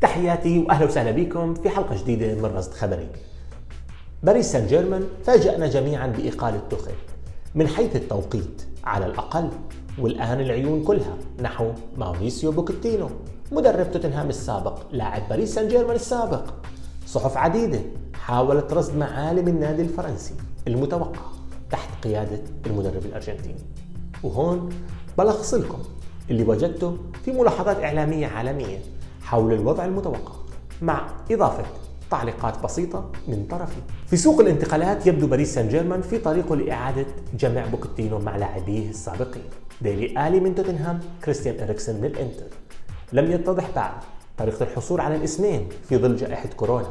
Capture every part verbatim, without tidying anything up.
تحياتي واهلا وسهلا بكم في حلقه جديده من رصد خبري. باريس سان جيرمان فاجأنا جميعا باقاله توخيل من حيث التوقيت على الاقل، والان العيون كلها نحو ماوريسيو بوكيتينو مدرب توتنهام السابق، لاعب باريس سان جيرمان السابق. صحف عديده حاولت رصد معالم النادي الفرنسي المتوقع تحت قياده المدرب الارجنتيني، وهون بلخص لكم اللي وجدته في ملاحظات اعلاميه عالميه حول الوضع المتوقع، مع إضافة تعليقات بسيطة من طرفي. في سوق الانتقالات يبدو باريس سان جيرمان في طريقه لإعادة جمع بوكيتينو مع لاعبيه السابقين، ديلي آلي من توتنهام، كريستيان إريكسن من الإنتر. لم يتضح بعد طريقة الحصول على الاسمين في ظل جائحة كورونا،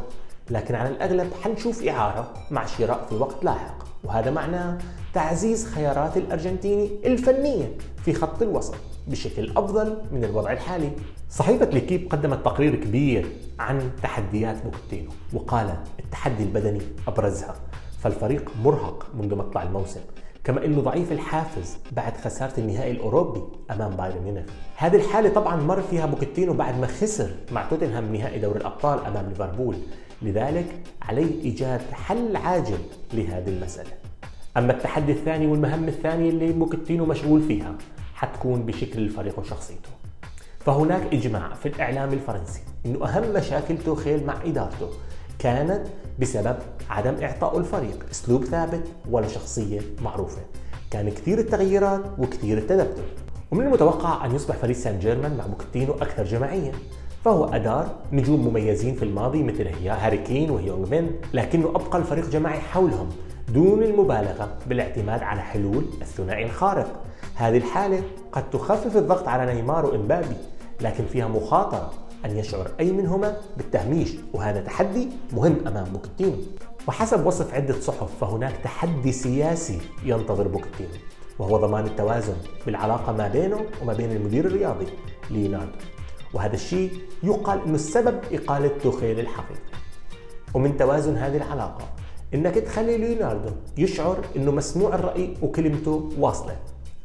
لكن على الأغلب حنشوف إعارة مع شراء في وقت لاحق، وهذا معناه تعزيز خيارات الأرجنتيني الفنية في خط الوسط بشكل أفضل من الوضع الحالي. صحيفة ليكيب قدمت تقرير كبير عن تحديات بوكيتينو، وقال التحدي البدني أبرزها، فالفريق مرهق منذ مطلع الموسم، كما أنه ضعيف الحافز بعد خسارة النهائي الأوروبي أمام بايرن ميونخ. هذه الحالة طبعا مر فيها بوكيتينو بعد ما خسر مع توتنهام نهائي دوري الأبطال أمام ليفربول، لذلك عليه إيجاد حل عاجل لهذه المسألة. أما التحدي الثاني والمهم الثاني اللي بوكيتينو مشغول فيها حتكون بشكل الفريق وشخصيته. فهناك إجماع في الإعلام الفرنسي إنه أهم مشاكل توخيل مع إدارته كانت بسبب عدم إعطائه الفريق أسلوب ثابت ولا شخصية معروفة، كان كثير التغييرات وكثير التذبذب. ومن المتوقع أن يصبح باريس سان جيرمان مع بوكيتينو أكثر جماعية، فهو أدار نجوم مميزين في الماضي مثل هي هاري كين وهيونغ مين، لكنه أبقى الفريق جماعي حولهم دون المبالغة بالاعتماد على حلول الثنائي الخارق. هذه الحالة قد تخفف الضغط على نيمار وإمبابي، لكن فيها مخاطرة أن يشعر أي منهما بالتهميش، وهذا تحدي مهم أمام بوكيتينو. وحسب وصف عدة صحف فهناك تحدي سياسي ينتظر بوكيتينو، وهو ضمان التوازن بالعلاقة ما بينه وما بين المدير الرياضي ليوناردو، وهذا الشيء يقال أنه السبب إقالة توخيل الحقيقي. ومن توازن هذه العلاقة إنك تخلي ليوناردو يشعر أنه مسموع الرأي وكلمته واصلة،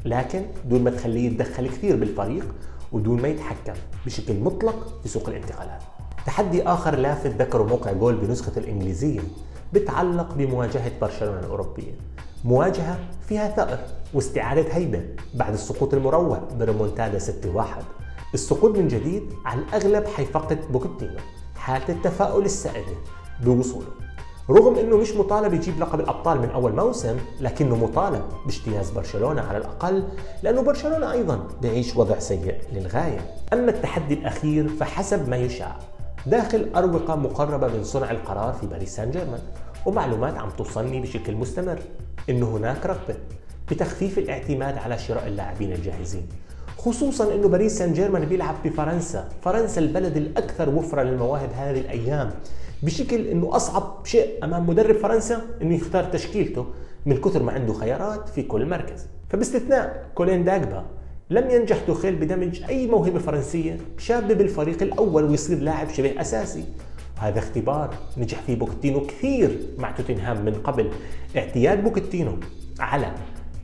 لكن دون ما تخليه يتدخل كثير بالفريق ودون ما يتحكم بشكل مطلق في سوق الانتقالات. تحدي آخر لافت ذكره موقع جول بنسخة الإنجليزية بتعلق بمواجهة برشلونة الأوروبية، مواجهة فيها ثأر واستعادة هيبة بعد السقوط المروع بريمونتادا ستة واحد. السقوط من جديد على الأغلب حيفقد بوكيتينو حالة التفاؤل السائدة بوصوله، رغم أنه مش مطالب يجيب لقب الأبطال من أول موسم، لكنه مطالب باجتياز برشلونة على الأقل، لأنه برشلونة أيضا بيعيش وضع سيء للغاية. أما التحدي الأخير فحسب ما يشاع داخل أروقة مقربة من صنع القرار في باريس سان جيرمان، ومعلومات عم توصلني بشكل مستمر أنه هناك رغبة بتخفيف الاعتماد على شراء اللاعبين الجاهزين، خصوصا أنه باريس سان جيرمان بيلعب بفرنسا، فرنسا البلد الأكثر وفرة للمواهب هذه الأيام، بشكل أنه أصعب شيء أمام مدرب فرنسا أنه يختار تشكيلته من كثر ما عنده خيارات في كل مركز. فباستثناء كولين داغبا لم ينجح توخيل بدمج أي موهبة فرنسية شابة بالفريق الأول ويصير لاعب شبه أساسي، وهذا اختبار نجح فيه بوكيتينو كثير مع توتنهام من قبل. اعتياد بوكيتينو على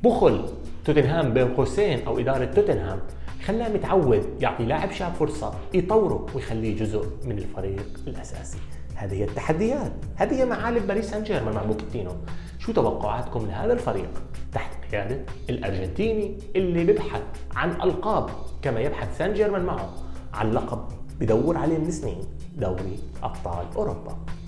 بخل توتنهام بين قوسين أو إدارة توتنهام خلاه متعود يعطي لاعب شاب فرصة يطوره ويخليه جزء من الفريق الأساسي. هذه هي التحديات، هذه هي معالم باريس سان جيرمان مع بوكيتينو. شو توقعاتكم لهذا الفريق تحت قيادة الأرجنتيني اللي بيبحث عن ألقاب كما يبحث سان جيرمان معه عن لقب بدور عليه من سنين دوري أبطال أوروبا؟